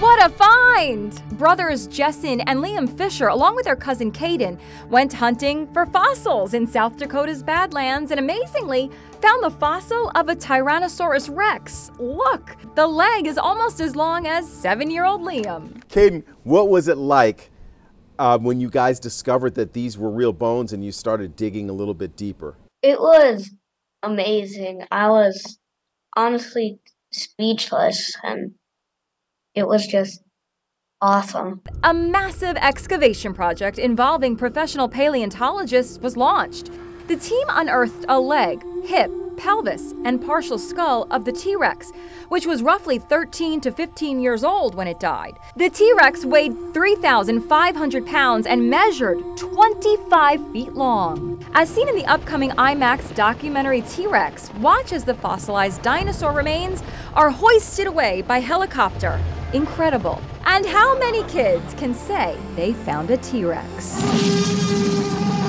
What a find! Brothers Jessin and Liam Fisher, along with their cousin Kaden, went hunting for fossils in South Dakota's Badlands and amazingly found the fossil of a Tyrannosaurus Rex. Look, the leg is almost as long as 7-year-old Liam. Kaden, what was it like when you guys discovered that these were real bones and you started digging a little bit deeper? It was amazing. I was honestly speechless, and it was just awesome. A massive excavation project involving professional paleontologists was launched. The team unearthed a leg, hip, pelvis, and partial skull of the T-Rex, which was roughly 13 to 15 years old when it died. The T-Rex weighed 3,500 pounds and measured 25 feet long. As seen in the upcoming IMAX documentary T-Rex, watch as the fossilized dinosaur remains are hoisted away by helicopter. Incredible. And how many kids can say they found a T-Rex?